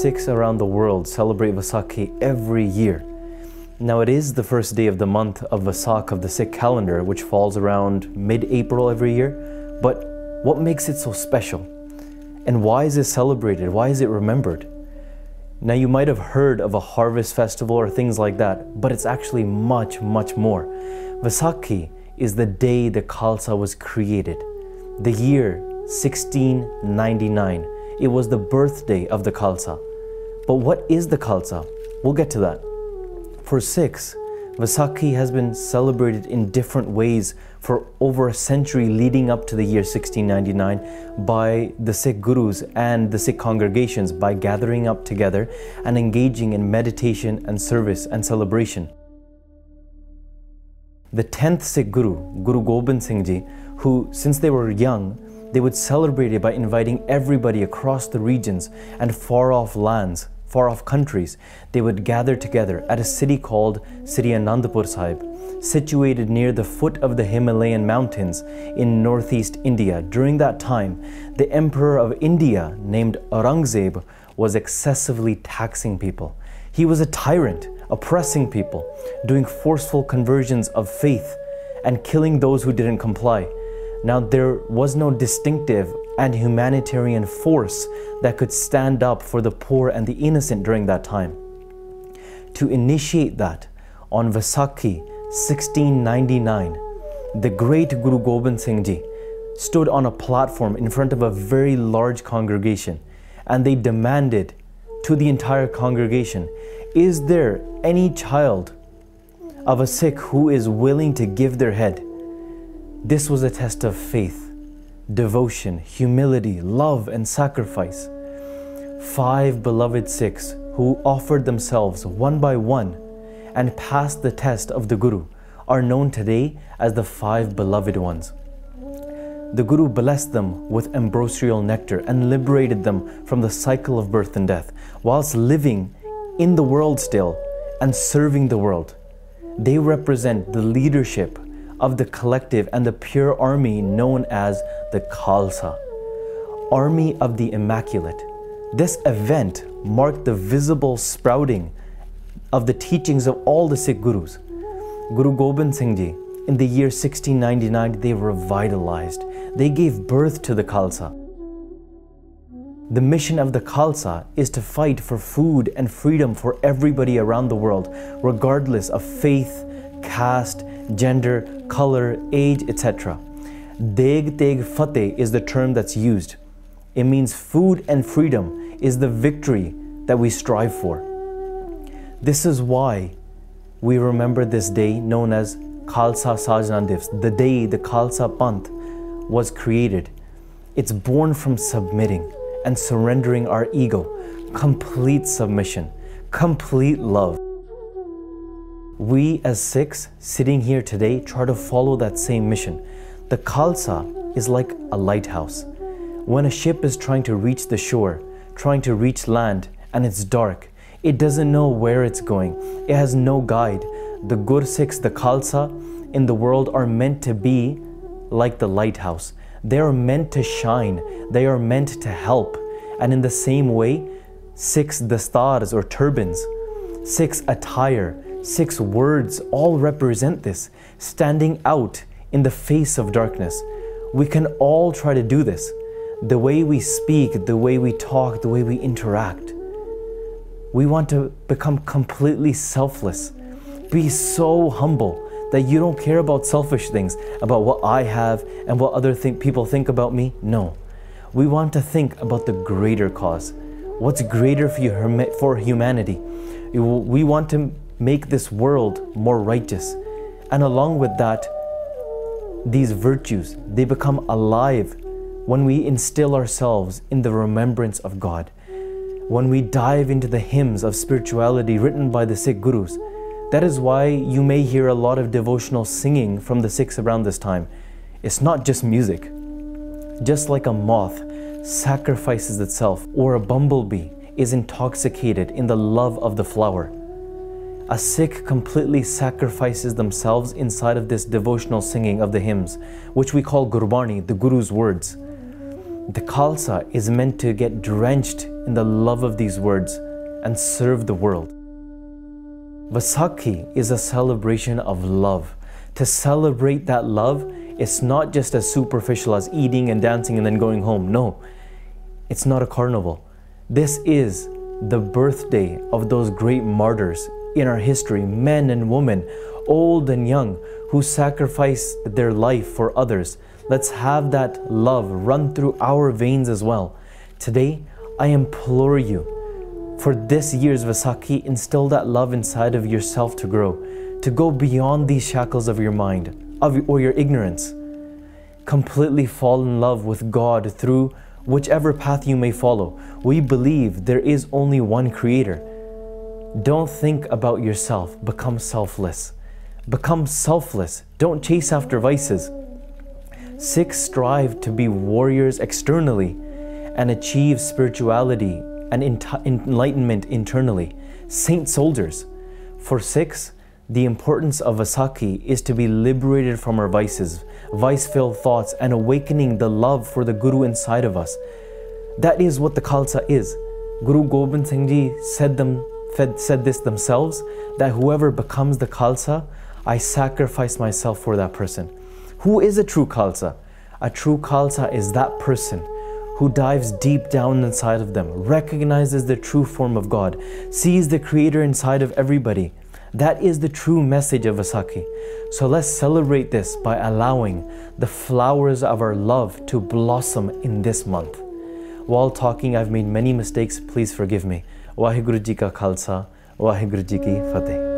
Sikhs around the world celebrate Vaisakhi every year. Now, it is the first day of the month of Vaisakh of the Sikh calendar, which falls around mid-April every year. But what makes it so special? And why is it celebrated? Why is it remembered? Now, you might have heard of a harvest festival or things like that, but it's actually much, much more. Vaisakhi is the day the Khalsa was created. The year 1699. It was the birthday of the Khalsa. But what is the Khalsa? We'll get to that. For Sikhs, Vaisakhi has been celebrated in different ways for over a century leading up to the year 1699 by the Sikh Gurus and the Sikh congregations by gathering up together and engaging in meditation and service and celebration. The 10th Sikh Guru, Guru Gobind Singh Ji, who, since they were young, they would celebrate it by inviting everybody across the regions and far-off lands, far-off countries. They would gather together at a city called Sri Anandpur Sahib, situated near the foot of the Himalayan mountains in northeast India. During that time, the Emperor of India, named Aurangzeb, was excessively taxing people. He was a tyrant, oppressing people, doing forceful conversions of faith and killing those who didn't comply. Now, there was no distinctive and humanitarian force that could stand up for the poor and the innocent during that time. To initiate that, on Vaisakhi 1699, the great Guru Gobind Singh Ji stood on a platform in front of a very large congregation, and they demanded to the entire congregation, is there any child of a Sikh who is willing to give their head? This was a test of faith, devotion, humility, love, and sacrifice. 5 beloved Sikhs who offered themselves one by one and passed the test of the Guru are known today as the 5 beloved ones. The Guru blessed them with ambrosial nectar and liberated them from the cycle of birth and death, whilst living in the world still and serving the world. They represent the leadership of the collective and the pure army known as the Khalsa, Army of the Immaculate. This event marked the visible sprouting of the teachings of all the Sikh Gurus. Guru Gobind Singh Ji, in the year 1699, they revitalized. They gave birth to the Khalsa. The mission of the Khalsa is to fight for food and freedom for everybody around the world, regardless of faith, caste, gender, color, age, etc. Deg Teg Fateh is the term that's used. It means food and freedom is the victory that we strive for. This is why we remember this day known as Khalsa Sajnandivs, the day the Khalsa Panth was created. It's born from submitting and surrendering our ego, complete submission, complete love. We as Sikhs sitting here today try to follow that same mission. The Khalsa is like a lighthouse. When a ship is trying to reach the shore, trying to reach land, and it's dark, it doesn't know where it's going. It has no guide. The Gursikhs, the Khalsa in the world are meant to be like the lighthouse. They are meant to shine. They are meant to help. And in the same way, Sikhs dastars or turbans, Sikhs attire, 6 words all represent this, standing out in the face of darkness. We can all try to do this. The way we speak, the way we talk, the way we interact. We want to become completely selfless. Be so humble that you don't care about selfish things, about what I have and what other people think about me. No. We want to think about the greater cause. What's greater for humanity? We want to make this world more righteous. And along with that, these virtues, they become alive when we instill ourselves in the remembrance of God. When we dive into the hymns of spirituality written by the Sikh Gurus. That is why you may hear a lot of devotional singing from the Sikhs around this time. It's not just music. Just like a moth sacrifices itself or a bumblebee is intoxicated in the love of the flower, a Sikh completely sacrifices themselves inside of this devotional singing of the hymns, which we call Gurbani, the Guru's words. The Khalsa is meant to get drenched in the love of these words and serve the world. Vaisakhi is a celebration of love. To celebrate that love, it's not just as superficial as eating and dancing and then going home. No, it's not a carnival. This is the birthday of those great martyrs in our history, men and women, old and young, who sacrificed their life for others. Let's have that love run through our veins as well. Today, I implore you, for this year's Vaisakhi, instill that love inside of yourself to grow, to go beyond these shackles of your mind or your ignorance. Completely fall in love with God through whichever path you may follow. We believe there is only one Creator. Don't think about yourself. Become selfless. Become selfless. Don't chase after vices. 6. Strive to be warriors externally and achieve spirituality and enlightenment internally. Saint soldiers. For 6, the importance of Vaisakhi is to be liberated from our vices, vice-filled thoughts, and awakening the love for the Guru inside of us. That is what the Khalsa is. Guru Gobind Singh Ji said this themselves, that whoever becomes the Khalsa, I sacrifice myself for that person. Who is a true Khalsa? A true Khalsa is that person who dives deep down inside of them, recognizes the true form of God, sees the Creator inside of everybody. That is the true message of Vaisakhi. So let's celebrate this by allowing the flowers of our love to blossom in this month. While talking, I've made many mistakes. Please forgive me. Waheguru ji का खालसा वाहिगुरु जी की फतेह।